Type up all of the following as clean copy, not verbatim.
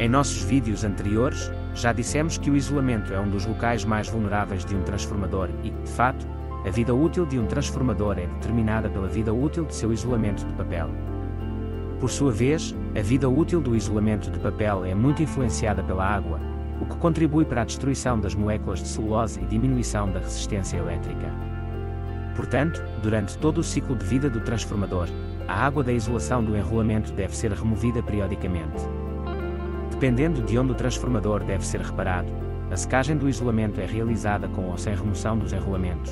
Em nossos vídeos anteriores, já dissemos que o isolamento é um dos locais mais vulneráveis de um transformador e, de fato, a vida útil de um transformador é determinada pela vida útil de seu isolamento de papel. Por sua vez, a vida útil do isolamento de papel é muito influenciada pela água, o que contribui para a destruição das moléculas de celulose e diminuição da resistência elétrica. Portanto, durante todo o ciclo de vida do transformador, a água da isolação do enrolamento deve ser removida periodicamente. Dependendo de onde o transformador deve ser reparado, a secagem do isolamento é realizada com ou sem remoção dos enrolamentos.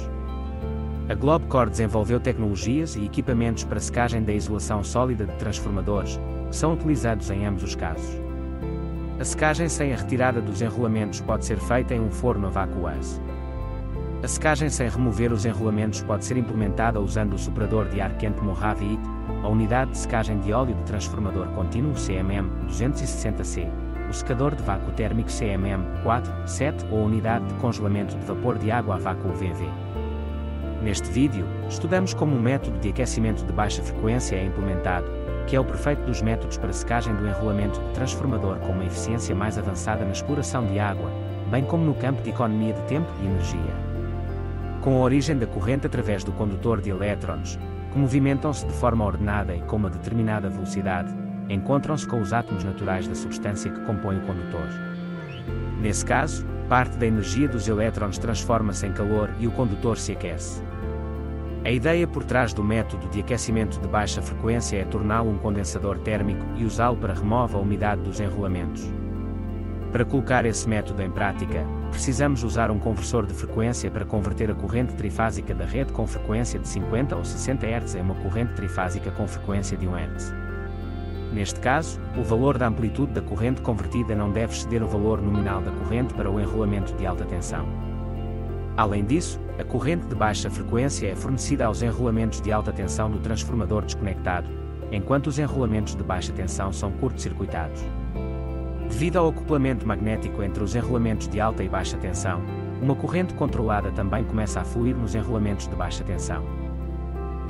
A GlobeCore desenvolveu tecnologias e equipamentos para secagem da isolação sólida de transformadores, que são utilizados em ambos os casos. A secagem sem a retirada dos enrolamentos pode ser feita em um forno a vácuoase. A secagem sem remover os enrolamentos pode ser implementada usando o soprador de ar quente Moravi, a unidade de secagem de óleo de transformador contínuo CMM-260C, o secador de vácuo térmico CMM-4-7 ou a unidade de congelamento de vapor de água a vácuo UVV. Neste vídeo, estudamos como um método de aquecimento de baixa frequência é implementado, que é o perfeito dos métodos para secagem do enrolamento de transformador com uma eficiência mais avançada na exploração de água, bem como no campo de economia de tempo e energia. Com a origem da corrente através do condutor de elétrons, que movimentam-se de forma ordenada e com uma determinada velocidade, encontram-se com os átomos naturais da substância que compõe o condutor. Nesse caso, parte da energia dos elétrons transforma-se em calor e o condutor se aquece. A ideia por trás do método de aquecimento de baixa frequência é torná-lo um condensador térmico e usá-lo para remover a umidade dos enrolamentos. Para colocar esse método em prática, precisamos usar um conversor de frequência para converter a corrente trifásica da rede com frequência de 50 ou 60 Hz em uma corrente trifásica com frequência de 1 Hz. Neste caso, o valor da amplitude da corrente convertida não deve exceder o valor nominal da corrente para o enrolamento de alta tensão. Além disso, a corrente de baixa frequência é fornecida aos enrolamentos de alta tensão do transformador desconectado, enquanto os enrolamentos de baixa tensão são curto-circuitados. Devido ao acoplamento magnético entre os enrolamentos de alta e baixa tensão, uma corrente controlada também começa a fluir nos enrolamentos de baixa tensão.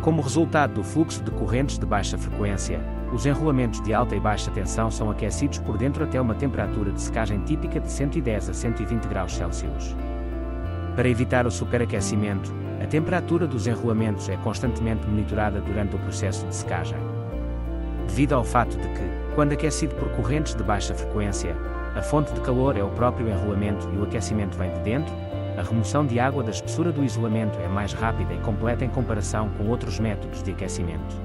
Como resultado do fluxo de correntes de baixa frequência, os enrolamentos de alta e baixa tensão são aquecidos por dentro até uma temperatura de secagem típica de 110 a 120 graus Celsius. Para evitar o superaquecimento, a temperatura dos enrolamentos é constantemente monitorada durante o processo de secagem. Devido ao fato de que, quando aquecido por correntes de baixa frequência, a fonte de calor é o próprio enrolamento e o aquecimento vem de dentro, a remoção de água da espessura do isolamento é mais rápida e completa em comparação com outros métodos de aquecimento.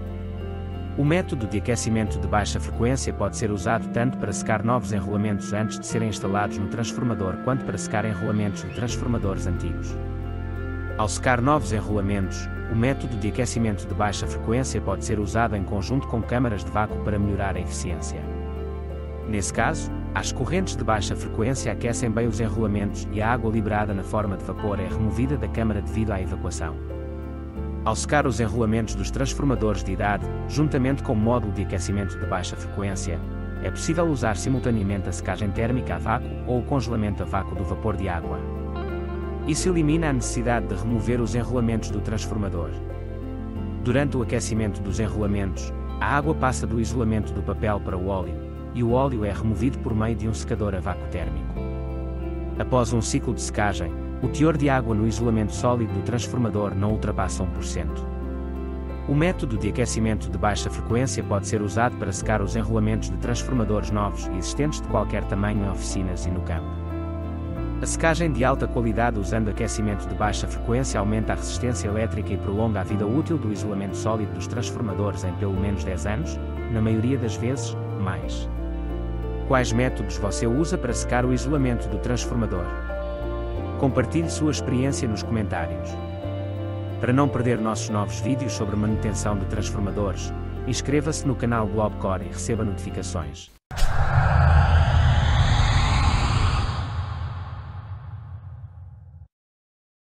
O método de aquecimento de baixa frequência pode ser usado tanto para secar novos enrolamentos antes de serem instalados no transformador quanto para secar enrolamentos de transformadores antigos. Ao secar novos enrolamentos, o método de aquecimento de baixa frequência pode ser usado em conjunto com câmaras de vácuo para melhorar a eficiência. Nesse caso, as correntes de baixa frequência aquecem bem os enrolamentos e a água liberada na forma de vapor é removida da câmara devido à evacuação. Ao secar os enrolamentos dos transformadores de idade, juntamente com o módulo de aquecimento de baixa frequência, é possível usar simultaneamente a secagem térmica a vácuo ou o congelamento a vácuo do vapor de água. Isso elimina a necessidade de remover os enrolamentos do transformador. Durante o aquecimento dos enrolamentos, a água passa do isolamento do papel para o óleo, e o óleo é removido por meio de um secador a vácuo térmico. Após um ciclo de secagem, o teor de água no isolamento sólido do transformador não ultrapassa 1%. O método de aquecimento de baixa frequência pode ser usado para secar os enrolamentos de transformadores novos e existentes de qualquer tamanho em oficinas e no campo. A secagem de alta qualidade usando aquecimento de baixa frequência aumenta a resistência elétrica e prolonga a vida útil do isolamento sólido dos transformadores em pelo menos 10 anos, na maioria das vezes, mais. Quais métodos você usa para secar o isolamento do transformador? Compartilhe sua experiência nos comentários. Para não perder nossos novos vídeos sobre manutenção de transformadores, inscreva-se no canal GlobeCore e receba notificações.